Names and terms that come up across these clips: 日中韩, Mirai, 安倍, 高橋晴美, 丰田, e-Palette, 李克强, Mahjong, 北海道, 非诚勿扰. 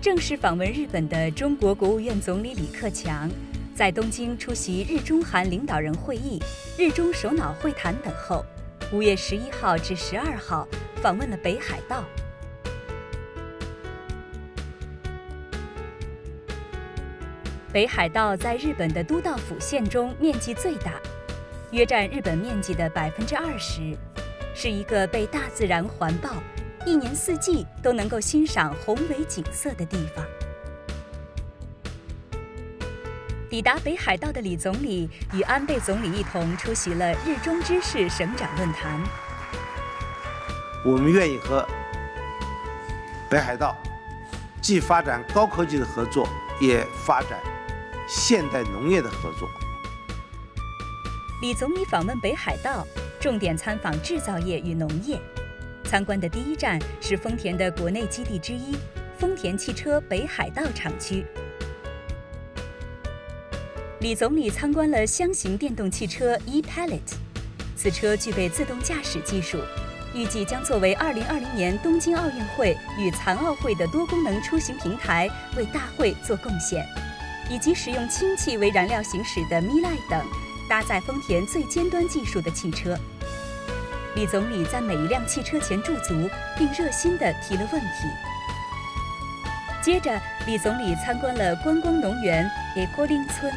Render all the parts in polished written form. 正式访问日本的中国国务院总理李克强，在东京出席日中韩领导人会议、日中首脑会谈等后，5月11号至12号访问了北海道。 北海道在日本的都道府县中面积最大，约占日本面积的20%，是一个被大自然环抱、一年四季都能够欣赏宏伟景色的地方。抵达北海道的李总理与安倍总理一同出席了日中知事省长论坛。我们愿意和北海道既发展高科技的合作，也发展 现代农业的合作。李总理访问北海道，重点参访制造业与农业。参观的第一站是丰田的国内基地之一——丰田汽车北海道厂区。李总理参观了箱型电动汽车 e-Palette， 此车具备自动驾驶技术，预计将作为2020年东京奥运会与残奥会的多功能出行平台，为大会做贡献。 以及使用氢气为燃料行驶的 Mirai 等搭载丰田最尖端技术的汽车。李总理在每一辆汽车前驻足，并热心地提了问题。接着，李总理参观了观光农园 e-Palette 村。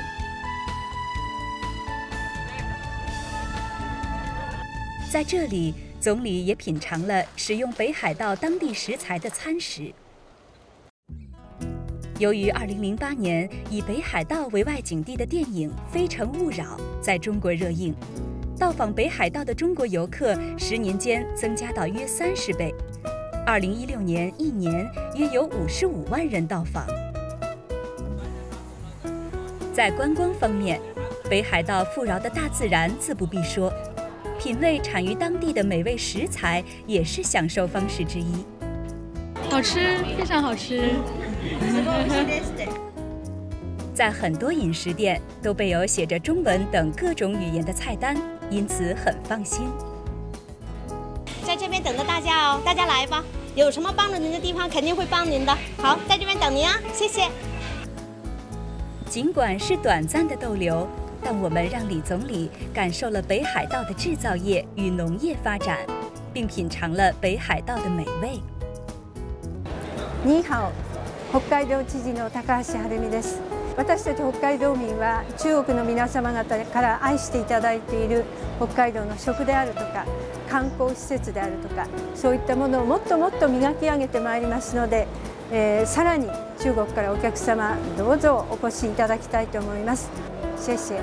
在这里，总理也品尝了使用北海道当地食材的餐食。 由于2008年以北海道为外景地的电影《非诚勿扰》在中国热映，到访北海道的中国游客10年间增加到约30倍。2016年一年约有55万人到访。在观光方面，北海道富饶的大自然自不必说，品味产于当地的美味食材也是享受方式之一。好吃，非常好吃。 在很多饮食店都备有写着中文等各种语言的菜单，因此很放心。在这边等着大家哦，大家来吧，有什么帮助您的地方肯定会帮您的。好，在这边等您啊，谢谢。尽管是短暂的逗留，但我们让李总理感受了北海道的制造业与农业发展，并品尝了北海道的美味。你好。 北海道知事の高橋晴美です。私たち北海道民は中国の皆様方から愛していただいている北海道の食であるとか観光施設であるとかそういったものをもっともっと磨き上げてまいりますので、さらに中国からお客様どうぞお越しいただきたいと思います。シェシェ。